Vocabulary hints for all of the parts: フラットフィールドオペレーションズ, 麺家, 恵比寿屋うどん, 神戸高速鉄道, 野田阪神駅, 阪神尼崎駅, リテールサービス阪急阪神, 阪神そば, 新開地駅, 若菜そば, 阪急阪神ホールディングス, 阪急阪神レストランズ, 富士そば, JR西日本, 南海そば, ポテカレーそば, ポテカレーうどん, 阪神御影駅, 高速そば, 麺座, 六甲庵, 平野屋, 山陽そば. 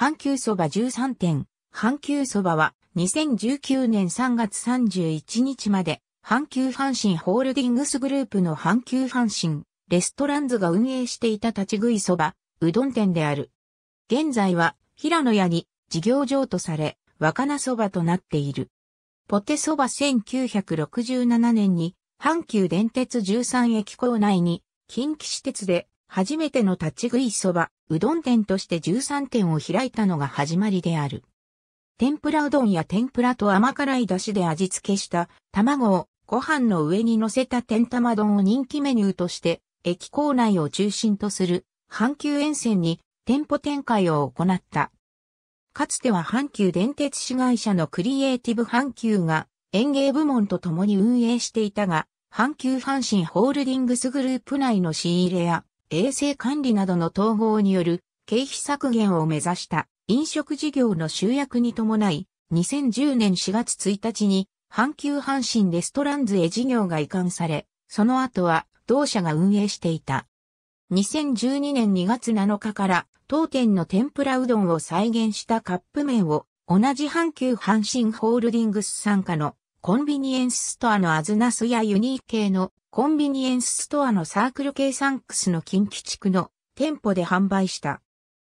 阪急そば13店。阪急そばは2019年3月31日まで、阪急阪神ホールディングスグループの阪急阪神レストランズが運営していた立ち食いそば、うどん店である。現在は、平野屋に事業譲渡され、若菜そばとなっている。ポテそば1967年に、阪急電鉄13駅構内に、近畿私鉄で初めての立ち食いそば、うどん店として13店を開いたのが始まりである。天ぷらうどんや天ぷらと甘辛い出汁で味付けした卵をご飯の上に乗せた天玉丼を人気メニューとして、駅構内を中心とする阪急沿線に店舗展開を行った。かつては阪急電鉄子会社のクリエイティブ阪急が園芸部門と共に運営していたが、阪急阪神ホールディングスグループ内の仕入れや衛生管理などの統合による経費削減を目指した飲食事業の集約に伴い、2010年4月1日に阪急阪神レストランズへ事業が移管され、その後は同社が運営していた。2012年2月7日から当店の天ぷらうどんを再現したカップ麺を同じ阪急阪神ホールディングス傘下のコンビニエンスストアのアズナスやユニー系のコンビニエンスストアのサークル系サンクスの近畿地区の店舗で販売した。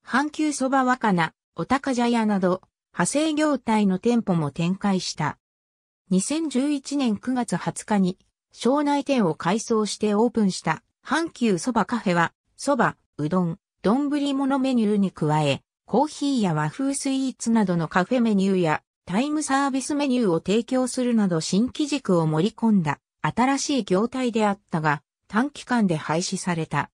阪急そば若菜、おたかじゃやなど派生業態の店舗も展開した。2011年9月20日に省内店を改装してオープンした阪急そばカフェはそば、うどん、丼物メニューに加えコーヒーや和風スイーツなどのカフェメニューやタイムサービスメニューを提供するなど新機軸を盛り込んだ新しい業態であったが短期間で廃止された。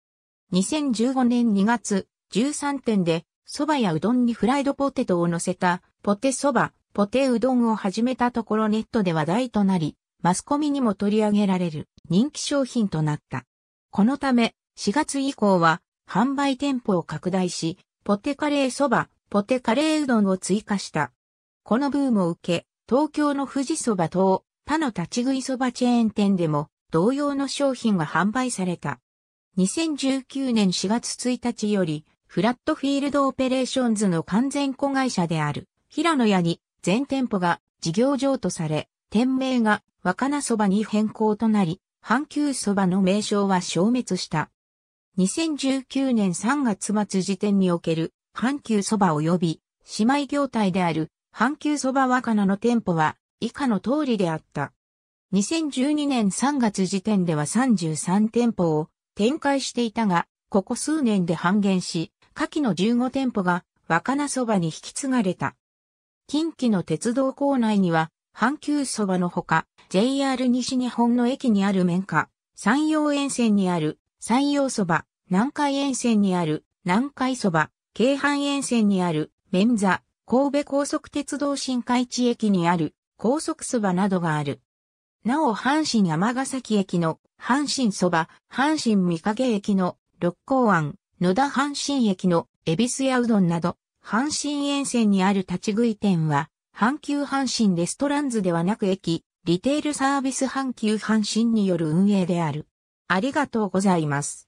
2015年2月13店でそばやうどんにフライドポテトを乗せたポテそば、ポテうどんを始めたところネットで話題となりマスコミにも取り上げられる人気商品となった。このため4月以降は販売店舗を拡大しポテカレーそば、ポテカレーうどんを追加した。このブームを受け、東京の富士そば等、他の立ち食いそばチェーン店でも同様の商品が販売された。2019年4月1日より、フラットフィールドオペレーションズの完全子会社である平野屋に全店舗が事業譲渡され、店名が若菜そばに変更となり、阪急そばの名称は消滅した。2019年3月末時点における阪急そば及び姉妹業態である阪急そば若菜の店舗は以下の通りであった。2012年3月時点では33店舗を展開していたが、ここ数年で半減し、下記の15店舗が若菜そばに引き継がれた。近畿の鉄道構内には、阪急そばのほか、JR 西日本の駅にある麺家、山陽沿線にある山陽そば、南海沿線にある南海そば、京阪沿線にある麺座、神戸高速鉄道新開地駅にある高速そばなどがある。なお阪神尼崎駅の阪神そば、阪神御影駅の六甲庵、野田阪神駅の恵比寿屋うどんなど、阪神沿線にある立ち食い店は、阪急阪神レストランズではなく駅、リテールサービス阪急阪神による運営である。ありがとうございます。